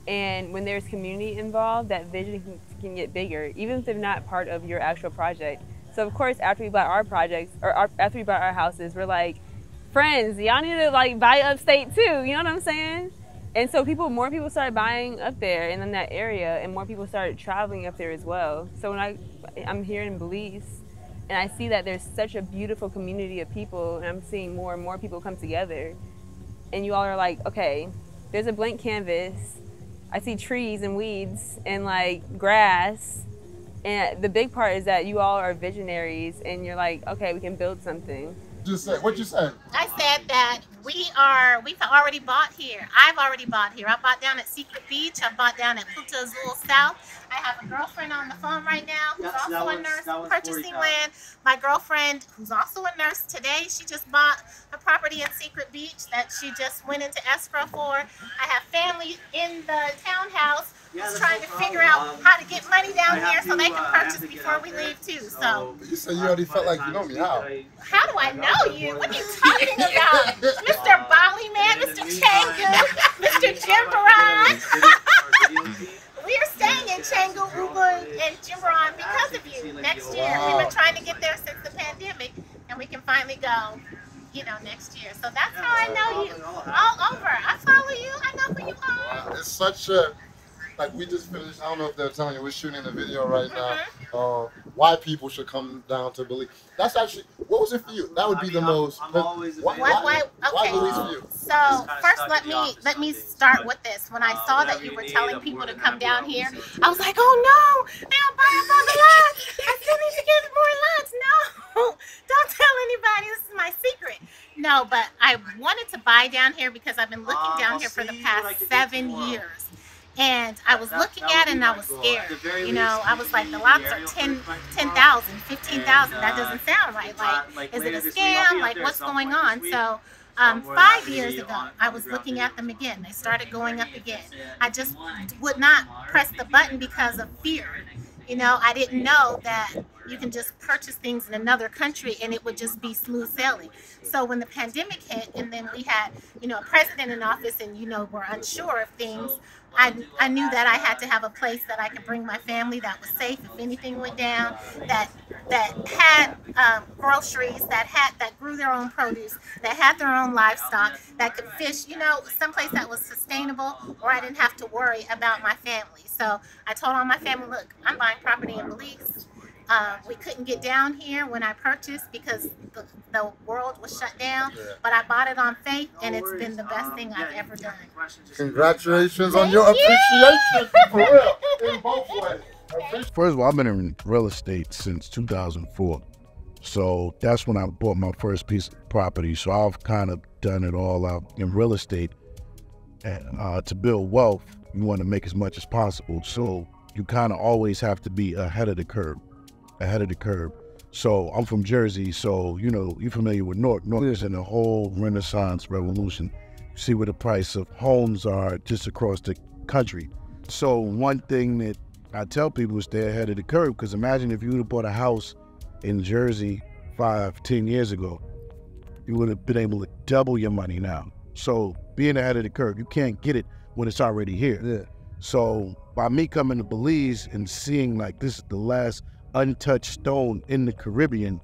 and when there's community involved, that vision can get bigger, even if they're not part of your actual project. So of course, after we bought our projects, or after we bought our houses, we're like, friends, y'all need to like buy upstate too, you know what I'm saying? And so more people started buying up there and in that area, and more people started traveling up there as well. So when I'm here in Belize, and I see that there's such a beautiful community of people, and I'm seeing more and more people come together. And you all are like, okay, there's a blank canvas. I see trees and weeds and like grass. And the big part is that you all are visionaries, and you're like, okay, we can build something. Just say, what you said? I said that we've already bought here. I've already bought here. I bought down at Secret Beach. I bought down at Punta Azul South. I have a girlfriend on the phone right now who's also a nurse purchasing land. My girlfriend, who's also a nurse today, she just bought a property in Secret Beach that she just went into escrow for. I have family in the townhouse who's trying to figure out how to get money down here so they can purchase before we leave too. So you said you already felt like you know me. How do I know you? What are you talking about? Mr. Bali Man, Mr. Canggu, Mr. Jimbaran. We are staying in Canggu, Ubud, and Jimbaran because of you next year. We've been trying to get there since the pandemic, and we can finally go, you know, next year. So that's how I know you, all over. I follow you, I know who you are. It's such a, like, we just finished, I don't know if they're telling you, we're shooting a video right now, why people should come down to Belize. That's actually, what was it for you? That would be the most, why Belize for you? So first let me start with this. When I saw that you were telling people to come down here, I was like, oh no, they'll buy up all the lots. I still need to get more lots. No, don't tell anybody, this is my secret. No, but I wanted to buy down here because I've been looking down here for the past 7 years. And I was looking at it and I was scared. You know, I was like, the lots are 10,000, 15,000. That doesn't sound right. Like, is it a scam? Like, what's going on? So 5 years ago, I was looking at them again. They started going up again. I just would not press the button because of fear. You know, I didn't know that you can just purchase things in another country and it would just be smooth sailing. So when the pandemic hit, and then we had, you know, a president in office, and, you know, we're unsure of things, I knew that I had to have a place that I could bring my family that was safe if anything went down, that had groceries, that grew their own produce, that had their own livestock, that could fish, you know, someplace that was sustainable, or I didn't have to worry about my family. So I told all my family, look, I'm buying property in Belize. We couldn't get down here when I purchased because the world was shut down, but I bought it on faith, and it's been the best thing I've ever done. Congratulations on your appreciation, for real, in both ways. First of all, I've been in real estate since 2004, so that's when I bought my first piece of property. So I've kind of done it all out in real estate, and to build wealth, you want to make as much as possible. So you kind of always have to be ahead of the curve. So I'm from Jersey, so you know, you're familiar with North is in the whole Renaissance revolution. You see where the price of homes are just across the country. So one thing that I tell people is stay ahead of the curve, because imagine if you would have bought a house in Jersey 5, 10 years ago, you would have been able to double your money now. So being ahead of the curve, you can't get it when it's already here. Yeah. So by me coming to Belize and seeing like this is the last untouched stone in the Caribbean,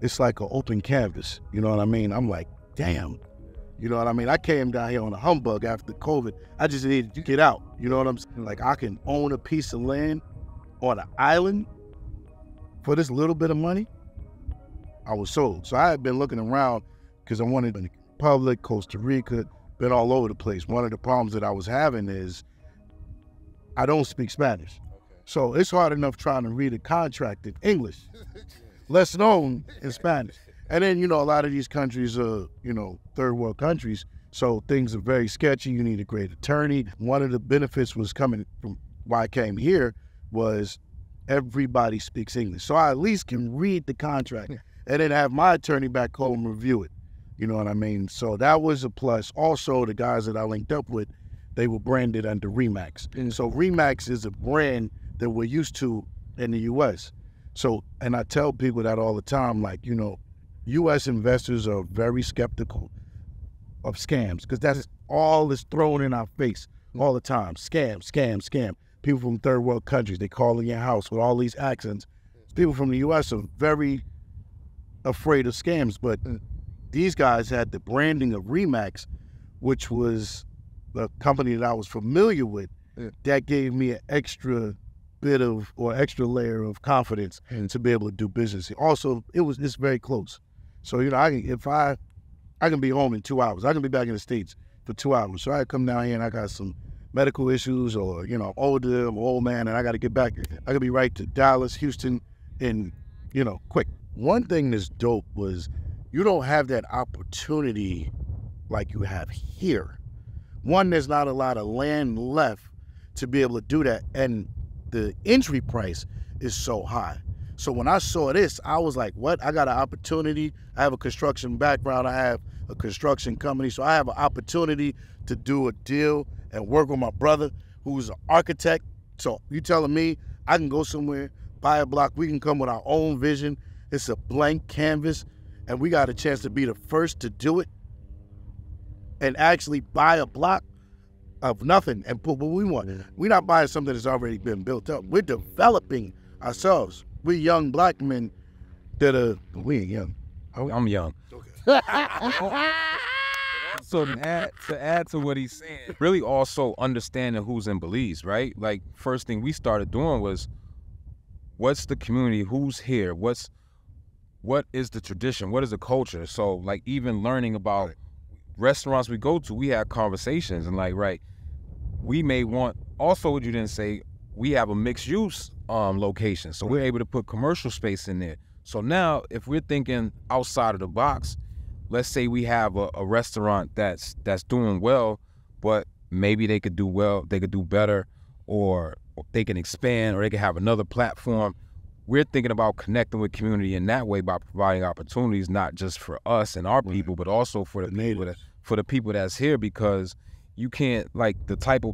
it's like an open canvas. You know what I mean? I'm like, damn. You know what I mean? I came down here on a humbug after COVID. I just needed to get out. You know what I'm saying? Like, I can own a piece of land on an island for this little bit of money. I was sold. So I had been looking around because I wanted to be in the Republic, Costa Rica, been all over the place. One of the problems that I was having is I don't speak Spanish. Okay. So it's hard enough trying to read a contract in English, less known in Spanish. And then, you know, a lot of these countries are, you know, third world countries, so things are very sketchy. You need a great attorney. One of the benefits was coming from why I came here was everybody speaks English. So I at least can read the contract and then have my attorney back home review it. You know what I mean? So that was a plus. Also, the guys that I linked up with, they were branded under Remax. And so Remax is a brand that we're used to in the U.S. So, and I tell people that all the time, like, you know, U.S. investors are very skeptical of scams because that's all is thrown in our face all the time. Scam, scam, scam. People from third world countries, they call in your house with all these accents. People from the U.S. are very afraid of scams, but these guys had the branding of Remax, which was a company that I was familiar with. That gave me an extra bit of, or extra layer of confidence to be able to do business. Also, it's very close. So, you know, I can be home in 2 hours. I can be back in the States for 2 hours. So I come down here and I got some medical issues, or, you know, I'm older, I'm an old man, and I got to get back. I could be right to Dallas, Houston, and, you know, quick. One thing that's dope was you don't have that opportunity like you have here. One, there's not a lot of land left to be able to do that, and the entry price is so high. So when I saw this, I was like, what? I got an opportunity. I have a construction background. I have a construction company. So I have an opportunity to do a deal and work with my brother who's an architect. So you telling me I can go somewhere, buy a block. We can come with our own vision. It's a blank canvas. And we got a chance to be the first to do it and actually buy a block of nothing and put what we want. We're not buying something that's already been built up. We're developing ourselves. We young black men that are, we ain't young. I'm young. Okay. So to add to what he's saying, really also understanding who's in Belize, right? Like, first thing we started doing was, what's the community? Who's here? What is the tradition? What is the culture? So, like, even learning about restaurants we go to, we had conversations and like, right, we may want, also what you didn't say, we have a mixed use location. So we're able to put commercial space in there. So now if we're thinking outside of the box, let's say we have a restaurant that's doing well, but maybe they could do well, they could do better, or they can expand, or they can have another platform. We're thinking about connecting with community in that way by providing opportunities, not just for us and our people, but also for the people that, for the people that's here, because you can't, like, the type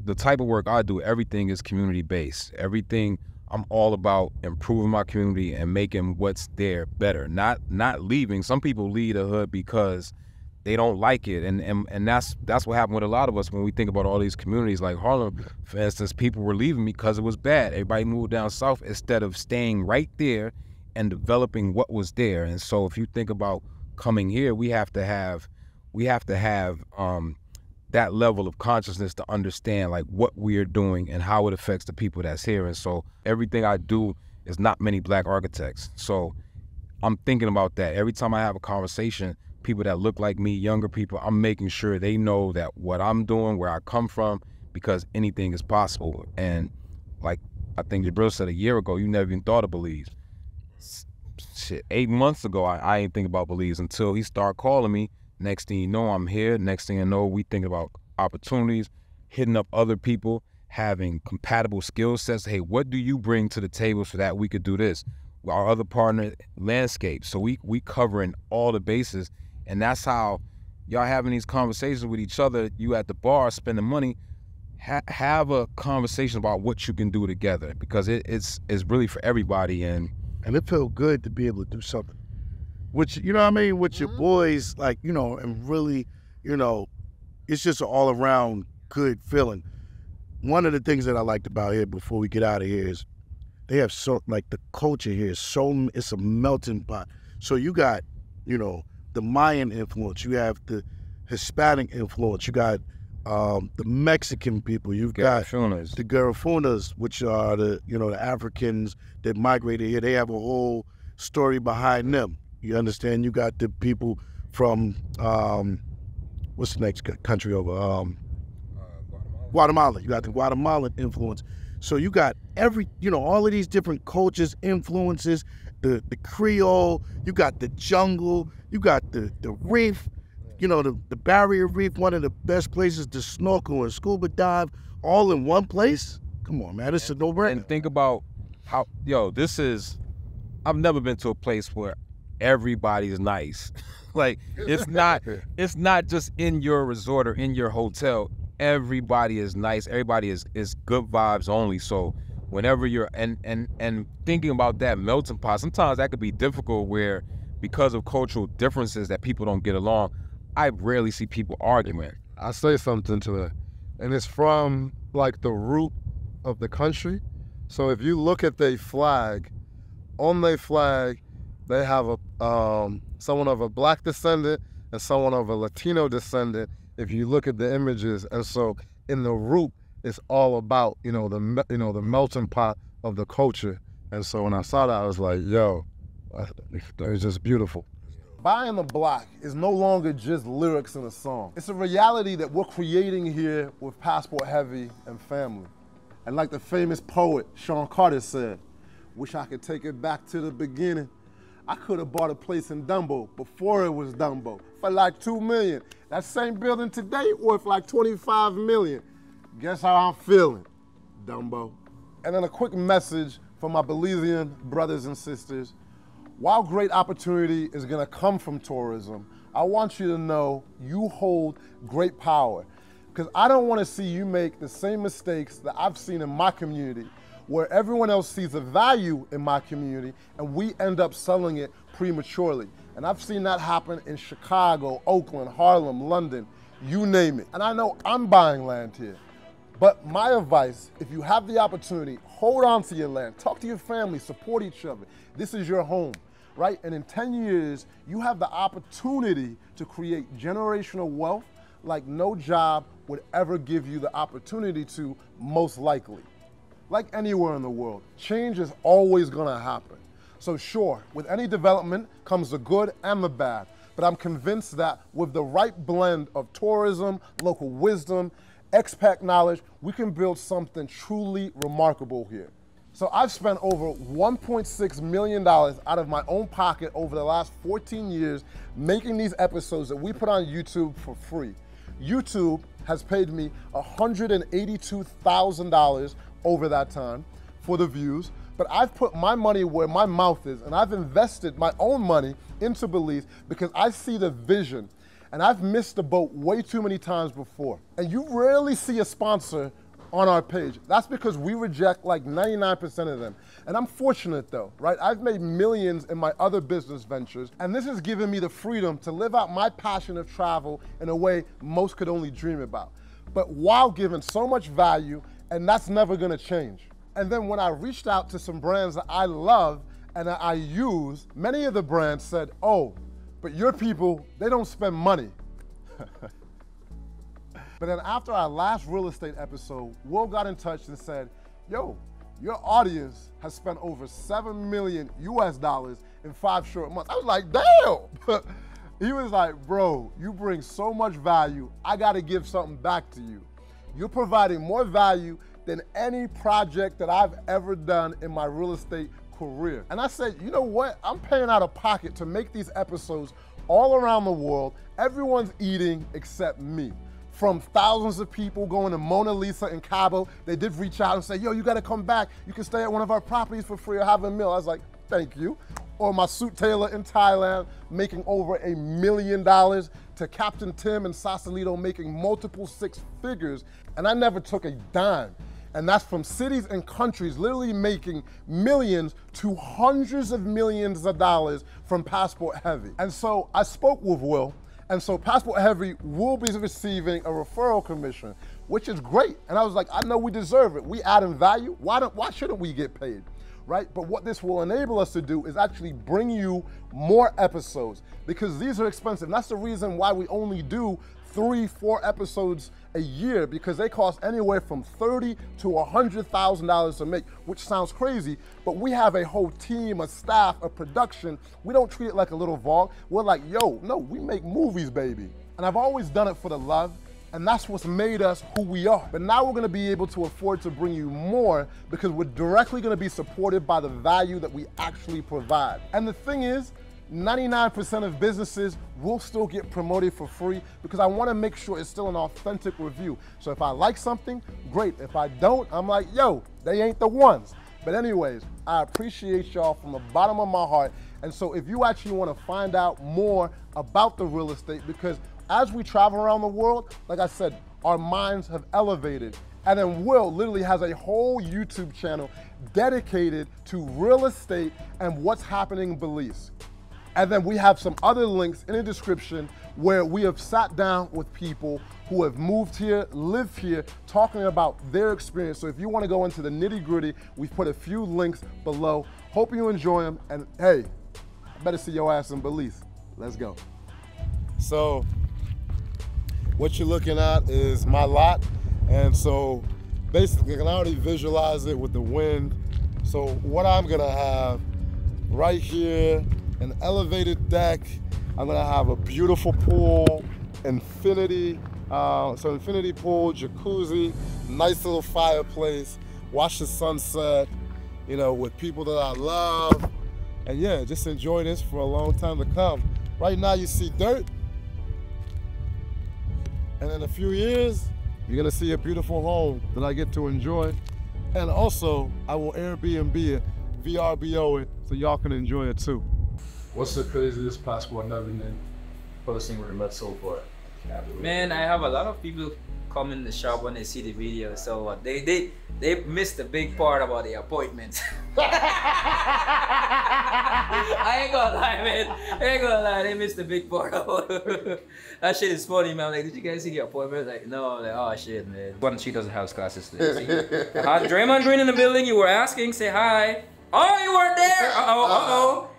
of work I do, everything is community based. Everything, I'm all about improving my community and making what's there better, not leaving. Some people leave the hood because they don't like it, and that's what happened with a lot of us when we think about all these communities. Like Harlem, for instance, people were leaving because it was bad. Everybody moved down south instead of staying right there and developing what was there. And so if you think about coming here, we have to have that level of consciousness to understand, like, what we're doing and how it affects the people that's here. And so everything I do is not many black architects. So I'm thinking about that. Every time I have a conversation, people that look like me, younger people, I'm making sure they know that what I'm doing, where I come from, because anything is possible. And like I think your brother said a year ago, you never even thought of Belize. Shit, 8 months ago, I ain't think about Belize until he started calling me. Next thing you know, I'm here. Next thing you know, we think about opportunities, hitting up other people, having compatible skill sets. Hey, what do you bring to the table so that we could do this? Our other partner, landscape. So we covering all the bases. And that's how y'all having these conversations with each other. You at the bar spending money, have a conversation about what you can do together, because it's really for everybody. And it felt good to be able to do something, which, you know what I mean, with your boys, like, you know, and really, you know, it's just an all around good feeling. One of the things that I liked about here before we get out of here is They have so, like, the culture here is so, it's a melting pot. So you got, you know, the Mayan influence, you have the Hispanic influence, you got the Mexican people, you've Garifunas. Got the Garifunas, which are the, you know, the Africans that migrated here. They have a whole story behind them. You understand? You got the people from, what's the next country over? Guatemala. Guatemala. You got the Guatemalan influence. So you got every, you know, all of these different cultures, influences, the Creole, you got the jungle, you got the reef, you know, the Barrier Reef, one of the best places to snorkel and scuba dive, all in one place? Come on, man, it's a no-brainer. And think about how, yo, this is, I've never been to a place where everybody's nice. Like, it's not just in your resort or in your hotel. Everybody is nice. Everybody is good vibes only. So whenever you're and thinking about that melting pot, sometimes that could be difficult where because of cultural differences that people don't get along. I rarely see people arguing. I say something to that, and it's from like the root of the country. So if you look at their flag, on their flag, they have a someone of a black descendant and someone of a Latino descendant. If you look at the images, and so in the root, it's all about, you know, the melting pot of the culture. And so when I saw that, I was like, yo, it's just beautiful. Buying the Block is no longer just lyrics in a song. It's a reality that we're creating here with Passport Heavy and family. And like the famous poet Sean Carter said, wish I could take it back to the beginning. I could have bought a place in Dumbo before it was Dumbo for like $2 million. That same building today worth like $25 million. Guess how I'm feeling, Dumbo. And then a quick message for my Belizean brothers and sisters. While great opportunity is gonna come from tourism, I want you to know you hold great power. Because I don't wanna see you make the same mistakes that I've seen in my community, where everyone else sees the value in my community and we end up selling it prematurely. And I've seen that happen in Chicago, Oakland, Harlem, London, you name it. And I know I'm buying land here, but my advice, if you have the opportunity, hold on to your land, talk to your family, support each other. This is your home, right? And in 10 years, you have the opportunity to create generational wealth like no job would ever give you the opportunity to, most likely. Like anywhere in the world, change is always gonna happen. So sure, with any development comes the good and the bad, but I'm convinced that with the right blend of tourism, local wisdom, expat knowledge, we can build something truly remarkable here. So I've spent over $1.6 million out of my own pocket over the last 14 years making these episodes that we put on YouTube for free. YouTube has paid me $182,000 over that time for the views, but I've put my money where my mouth is and I've invested my own money into Belize because I see the vision and I've missed the boat way too many times before. And you rarely see a sponsor on our page. That's because we reject like 99% of them. And I'm fortunate though, right? I've made millions in my other business ventures and this has given me the freedom to live out my passion of travel in a way most could only dream about. But while giving so much value, and that's never gonna change. And then when I reached out to some brands that I love and that I use, many of the brands said, oh, but your people, they don't spend money. But then after our last real estate episode, Will got in touch and said, yo, your audience has spent over $7 million in 5 short months. I was like, damn. He was like, bro, you bring so much value, I gotta give something back to you. You're providing more value than any project that I've ever done in my real estate career. And I said, you know what? I'm paying out of pocket to make these episodes all around the world. Everyone's eating except me. From thousands of people going to Mona Lisa in Cabo, they did reach out and say, yo, you gotta come back. You can stay at one of our properties for free or have a meal. I was like, thank you. Or my suit tailor in Thailand making over $1 million to Captain Tim and Sausalito making multiple 6 figures, and I never took a dime. And that's from cities and countries literally making millions to hundreds of millions of dollars from Passport Heavy. And so I spoke with Will, and so Passport Heavy will be receiving a referral commission, which is great. And I was like, I know we deserve it. We adding value, why shouldn't we get paid? right? But what this will enable us to do is actually bring you more episodes, because these are expensive. And that's the reason why we only do 3-4 episodes a year, because they cost anywhere from $30,000 to $100,000 to make, which sounds crazy, but we have a whole team, a staff, a production. We don't treat it like a little vlog. We're like, yo, no, we make movies, baby. And I've always done it for the love, and that's what's made us who we are. But now we're gonna be able to afford to bring you more, because we're directly gonna be supported by the value that we actually provide. And the thing is, 99% of businesses will still get promoted for free, because I want to make sure it's still an authentic review. So if I like something, great. If I don't, I'm like, yo, they ain't the ones. But anyways, I appreciate y'all from the bottom of my heart. And so if you actually want to find out more about the real estate, because as we travel around the world, like I said, our minds have elevated. And then Will literally has a whole YouTube channel dedicated to real estate and what's happening in Belize. And then we have some other links in the description where we have sat down with people who have moved here, lived here, talking about their experience. So if you want to go into the nitty-gritty, we've put a few links below. Hope you enjoy them. And hey, I better see your ass in Belize. Let's go. So what you're looking at is my lot. And so basically, I can already visualize it with the wind. So what I'm gonna have right here, an elevated deck. I'm gonna have a beautiful pool, infinity pool, jacuzzi, nice little fireplace, watch the sunset, you know, with people that I love. And yeah, just enjoy this for a long time to come. Right now you see dirt, and in a few years, you're gonna see a beautiful home that I get to enjoy. And also, I will Airbnb it, VRBO it, so y'all can enjoy it too. What's the craziest passport never been person we met so far? Man, I have a lot of people come in the shop when they see the video, so they missed the big part about the appointments. I ain't gonna lie, man. I ain't gonna lie, they missed the big part about it. That shit is funny, man. I'm like, did you guys see the appointment? Like, no. I'm like, oh shit, man. But she doesn't have classes today. Draymond Green in the building. You were asking, say hi. Oh, you weren't there. Uh oh.